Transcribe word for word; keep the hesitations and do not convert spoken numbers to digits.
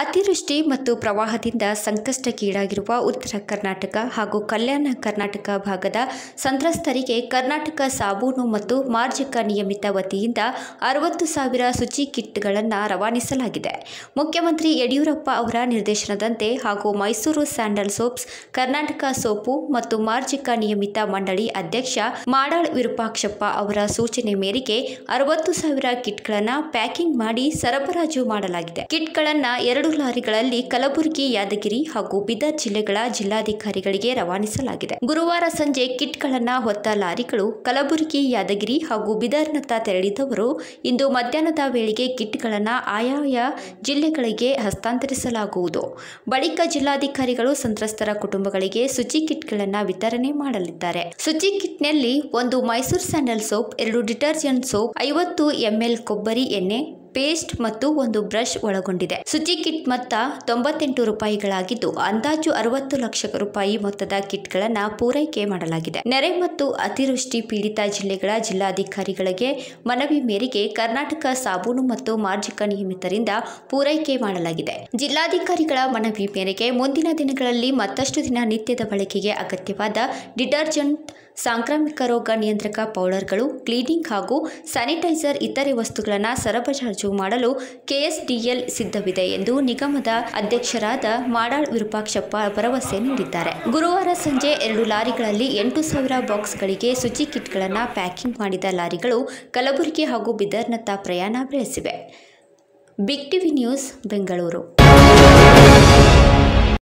ಅತಿವೃಷ್ಟಿ ಮತ್ತು ಪ್ರವಾಹದಿಂದ ಸಂಕಷ್ಟಕ್ಕೀಡಾಗಿರುವ ಉತ್ತರ ಕರ್ನಾಟಕ ಹಾಗೂ ಕಲ್ಯಾಣ ಕರ್ನಾಟಕ ಭಾಗದ ಸಂತ್ರಸ್ತರಿಗೆ ಕರ್ನಾಟಕ ಸಾಬೂನು ಮತ್ತು ಮಾರ್ಜಕ ನಿಯಮಿತ ವತಿಯಿಂದ ಅರವತ್ತು ಸಾವಿರ ಶುಚಿ ಕಿಟ್ಗಳನ್ನು ರವಾನಿಸಲಾಗಿದೆ. ಮುಖ್ಯಮಂತ್ರಿ ಯಡಿಯೂರಪ್ಪ ಅವರ ನಿರ್ದೇಶನದಂತೆ ಹಾಗೂ Mysuru sandal soaps Karnataka soap ಮತ್ತು ಮಾರ್ಜಕ ನಿಯಮಿತ ಮಂಡಳಿ ಅಧ್ಯಕ್ಷ ಮಾಡಾಳ್ ವಿರೂಪಾಕ್ಷಪ್ಪ ಅವರ ಸೂಚನೆ ಮೇರೆಗೆ ಅರವತ್ತು ಸಾವಿರ ಕಿಟ್ಗಳನ್ನು ಪ್ಯಾಕಿಂಗ್ ಮಾಡಿ ಸರಬರಾಜು ಮಾಡಲಾಗಿದೆ. ಕಿಟ್ಗಳನ್ನು ಎರಡು ಲಾರಿಗಳಲ್ಲಿ ಕಲಬುರ್ಗಿ, ಯಾದಗಿರಿ ಹಾಗೂ ಬಿದರ್ ಜಿಲ್ಲೆಗಳ ಜಿಲ್ಲಾಧಿಕಾರಿಗಳಿಗೆ ರವಾನಿಸಲಾಗಿದೆ. ಗುರುವಾರ ಸಂಜೆ ಕಿಟ್ಗಳನ್ನು ಹೊತ್ತ ಲಾರಿಗಳು ಕಲಬುರ್ಗಿ, ಯಾದಗಿರಿ ಹಾಗೂ ಬಿದರ್ನತ್ತ ತೆರಳಿದವರು ಇಂದು ಮಧ್ಯಾಹ್ನದ ವೇಳೆಗೆ ಕಿಟ್ಗಳನ್ನು ಆಯಾಯ ಜಿಲ್ಲೆಗಳಿಗೆ ಹಸ್ತಾಂತರಿಸಲಾಗುವುದು. ಬಳಿಕ ಜಿಲ್ಲಾಧಿಕಾರಿಗಳು ಸಂತ್ರಸ್ತರ ಕುಟುಂಬಗಳಿಗೆ ಶುಚಿ ಕಿಟ್ಗಳನ್ನು ವಿತರಣೆ ಮಾಡಲಿದ್ದಾರೆ. ಶುಚಿ ಕಿಟ್ನಲ್ಲಿ ಒಂದು ಮೈಸೂರ್ ಸ್ಯಾಂಡಲ್ ಸೋಪ್, ಎರಡು ಡಿಟರ್ಜೆಂಟ್ ಸೋಪ್, ಐವತ್ತು ಎಂಎಲ್ ಕೊಬ್ಬರಿ ಎಣ್ಣೆ, ಪೇಸ್ಟ್ ಮತ್ತು ಒಂದು ಬ್ರಷ್ ಒಳಗೊಂಡಿದೆ. ಶುಚಿ ಕಿಟ್ ಮೊತ್ತ ತೊಂಬತ್ತೆಂಟು ರೂಪಾಯಿಗಳಾಗಿದ್ದು ಅಂದಾಜು ಅರವತ್ತು ಲಕ್ಷ ರೂಪಾಯಿ ಮೊತ್ತದ ಕಿಟ್ಗಳನ್ನು ಪೂರೈಕೆ ಮಾಡಲಾಗಿದೆ. ನೆರೆ ಮತ್ತು ಅತಿವೃಷ್ಟಿ ಪೀಡಿತ ಜಿಲ್ಲೆಗಳ ಜಿಲ್ಲಾಧಿಕಾರಿಗಳಿಗೆ ಮನವಿ ಮೇರೆಗೆ ಕರ್ನಾಟಕ ಸಾಬೂನು ಮತ್ತು ಮಾರ್ಜಕ ನಿಯಮಿತರಿಂದ ಪೂರೈಕೆ ಮಾಡಲಾಗಿದೆ. ಜಿಲ್ಲಾಧಿಕಾರಿಗಳ ಮನವಿ ಮೇರೆಗೆ ಮುಂದಿನ ದಿನಗಳಲ್ಲಿ ಮತ್ತಷ್ಟು ದಿನನಿತ್ಯದ ಬಳಕೆಗೆ ಅಗತ್ಯವಾದ ಡಿಟರ್ಜೆಂಟ್, ಸಾಂಕ್ರಾಮಿಕ ರೋಗ ನಿಯಂತ್ರಕ ಪೌಡರ್ಗಳು, ಕ್ಲೀನಿಂಗ್ ಹಾಗೂ ಸ್ಯಾನಿಟೈಸರ್ ಇತರೆ ವಸ್ತುಗಳನ್ನು ಸರಬರಾಜು ಮಾಡಲು ಕೆಎಸ್ಡಿಎಲ್ ಸಿದ್ಧವಿದೆ ಎಂದು ನಿಗಮದ ಅಧ್ಯಕ್ಷರಾದ ಮಾಡಾಳ್ ವಿರೂಪಾಕ್ಷಪ್ಪ ಭರವಸೆ ನೀಡಿದ್ದಾರೆ. ಗುರುವಾರ ಸಂಜೆ ಎರಡು ಲಾರಿಗಳಲ್ಲಿ ಎಂಟು ಸಾವಿರ ಬಾಕ್ಸ್ಗಳಿಗೆ ಶುಚಿ ಕಿಟ್ಗಳನ್ನು ಪ್ಯಾಕಿಂಗ್ ಮಾಡಿದ ಲಾರಿಗಳು ಕಲಬುರಗಿ ಹಾಗೂ ಬಿದರ್ನತ್ತ ಪ್ರಯಾಣ ಬೆಳೆಸಿವೆ. Big TV news, Bengaluru.